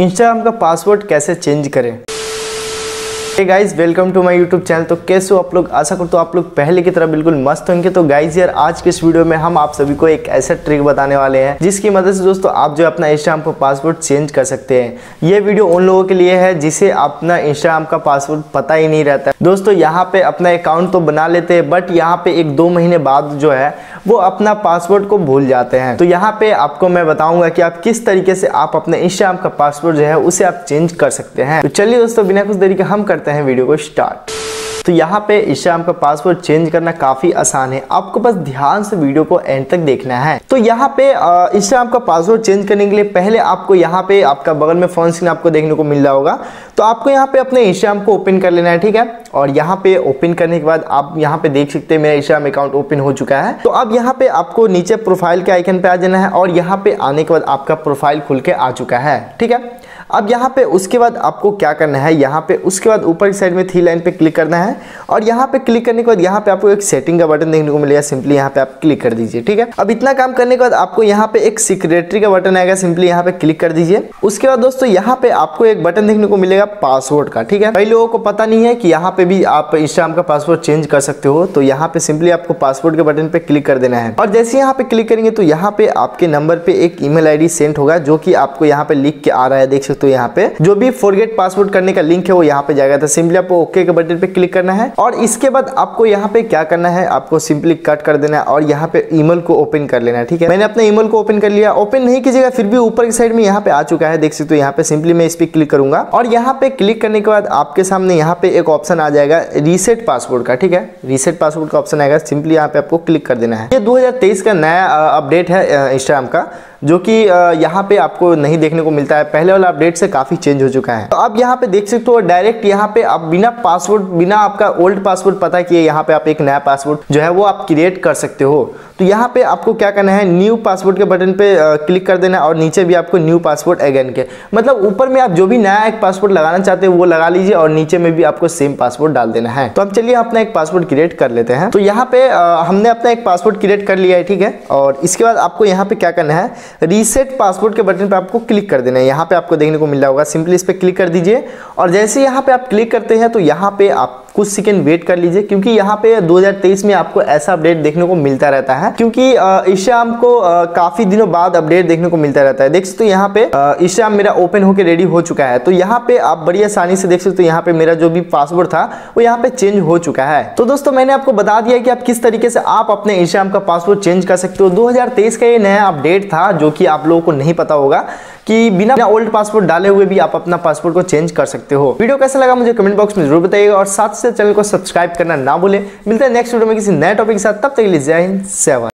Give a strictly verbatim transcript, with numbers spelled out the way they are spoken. Instagram का password कैसे change करें। Hey guys, welcome to my YouTube channel. तो कैसे हो आप लोग? आशा करता हूँ आप लोग पहले की तरह बिल्कुल मस्त होंगे। तो गाइस यार, आज के इस वीडियो में हम आप सभी को एक ऐसा ट्रिक बताने वाले हैं जिसकी मदद से दोस्तों आप जो अपना इंस्टाग्राम का पासवर्ड चेंज कर सकते हैं। ये वीडियो उन लोगों के लिए है जिसे अपना इंस्टाग्राम का पासवर्ड पता ही नहीं रहता है। दोस्तों यहाँ पे अपना अकाउंट तो बना लेते हैं, बट यहाँ पे एक दो महीने बाद जो है वो अपना पासवर्ड को भूल जाते हैं। तो यहाँ पे आपको मैं बताऊंगा कि आप किस तरीके से आप अपने इंस्टाग्राम का पासवर्ड जो है उसे आप चेंज कर सकते हैं। तो चलिए दोस्तों, बिना कुछ देरी के हम करते हैं वीडियो को स्टार्ट। तो यहाँ पे इंस्टाग्राम का पासवर्ड चेंज करना काफी आसान है, आपको बस ध्यान से वीडियो को एंड तक देखना है। तो यहाँ पे इंस्टाग्राम का पासवर्ड चेंज करने के लिए पहले आपको यहाँ पे आपका बगल में फोन स्क्रीन आपको देखने को मिल रहा होगा, तो आपको यहाँ पे अपने इंस्टाग्राम को ओपन कर लेना है, ठीक है। और यहाँ पे ओपन करने के बाद आप यहाँ पे देख सकते हैं मेरा इंस्टाग्राम अकाउंट ओपन हो चुका है। तो अब यहाँ पे आपको नीचे प्रोफाइल के आइकन पे आ जाना है और यहाँ पे आने के बाद आपका प्रोफाइल खुल के आ चुका है, ठीक है। अब यहाँ पे उसके बाद आपको क्या करना है, यहाँ पे उसके बाद ऊपर की साइड में थ्री लाइन पे क्लिक करना है और यहाँ पे क्लिक करने के बाद यहाँ पे आपको एक सेटिंग का बटन देखने को मिलेगा, सिंपली यहाँ पे आप क्लिक कर दीजिए, ठीक है। अब इतना काम करने के बाद आपको यहाँ पे एक सेक्रेटरी का बटन आएगा, सिंपली यहाँ पे क्लिक कर दीजिए। उसके बाद दोस्तों यहाँ पे आपको एक बटन देखने को मिलेगा पासवर्ड का, ठीक है। कई लोगों को पता नहीं है कि यहाँ पे भी आप इंस्टाग्राम का पासवर्ड चेंज कर सकते हो। तो यहाँ पे सिंपली आपको पासवर्ड के बटन पे क्लिक कर देना है और जैसे यहाँ पे क्लिक करेंगे तो यहाँ पे आपके नंबर पे एक ईमेल आईडी सेंड होगा जो कि आपको यहाँ पे लिख के आ रहा है, देख सकते हो। तो यहाँ पे जो भी फॉरगेट पासवर्ड करने का लिंक है वो यहाँ पे जाएगा। तो सिंपली आपको ओके के बटन पे क्लिक करना है और इसके बाद आपको यहाँ पे क्या करना है, आपको सिंपली कट कर देना है और यहाँ पे ईमेल को ओपन कर लेना है, ठीक है। मैंने अपने ईमेल को ओपन कर लिया। ओपन नहीं कीजिएगा, फिर भी ऊपर की साइड में यहाँ पे आ चुका है, देख सकते हो। यहाँ पे सिंपली मैं इस पर क्लिक करूंगा और यहाँ पे क्लिक करने के बाद आपके सामने यहाँ पे एक ऑप्शन आ जाएगा रीसेट पासवर्ड का, ठीक है। रीसेट पासवर्ड का ऑप्शन आएगा, सिंपली यहाँ पे आपको क्लिक कर देना है। ये दो हजार तेईस का नया अपडेट है इंस्टाग्राम का, जो कि यहाँ पे आपको नहीं देखने को मिलता है, पहले वाला अपडेट से काफी चेंज हो चुका है। तो आप यहाँ पे देख सकते हो डायरेक्ट यहाँ पे आप बिना पासवर्ड, बिना आपका ओल्ड पासवर्ड पता किए यहाँ पे आप एक नया पासवर्ड जो है वो आप क्रिएट कर सकते हो। तो यहाँ पे आपको क्या करना है, न्यू पासवर्ड के बटन पे क्लिक कर देना और नीचे भी आपको न्यू पासवर्ड अगेन के, मतलब ऊपर में आप जो भी नया एक पासवर्ड लगाना चाहते हो वो लगा लीजिए और नीचे में भी आपको सेम पासवर्ड डाल देना है। तो हम चलिए अपना एक पासवर्ड क्रिएट कर लेते हैं। तो यहाँ पे हमने अपना एक पासवर्ड क्रिएट कर लिया है, ठीक है। और इसके बाद आपको यहाँ पे क्या करना है, रीसेट पासवर्ड के बटन पे आपको क्लिक कर देना है। यहाँ पे आपको देखने को मिल रहा होगा, सिंपली इस पे क्लिक कर दीजिए और जैसे यहाँ पे आप क्लिक करते हैं तो यहाँ पे आप कुछ सेकंड वेट कर लीजिए, क्योंकि यहाँ पे दो हजार तेईस में आपको ऐसा अपडेट देखने को मिलता रहता है, क्योंकि इंस्टाग्राम को काफी दिनों बाद अपडेट देखने को मिलता रहता है। देख सकते हो यहाँ पे इंस्टाग्राम मेरा ओपन होकर रेडी हो चुका है। तो यहाँ पे आप बड़ी आसानी से देख सकते हो यहाँ पे मेरा जो भी पासवर्ड था वो यहाँ पे चेंज हो चुका है। तो दोस्तों मैंने आपको बता दिया कि आप किस तरीके से आप अपने इंस्टाग्राम का पासवर्ड चेंज कर सकते हो। दो हजार तेईस का ये नया अपडेट था जो कि आप लोगों को नहीं पता होगा कि बिना ओल्ड पासवर्ड डाले हुए भी आप अपना पासवर्ड को चेंज कर सकते हो। वीडियो कैसा लगा मुझे कमेंट बॉक्स में जरूर बताइएगा और साथ से चैनल को सब्सक्राइब करना ना भूलें। मिलते हैं नेक्स्ट वीडियो में किसी नए टॉपिक के साथ, तब तक के लिए जय हिंद, जय भारत।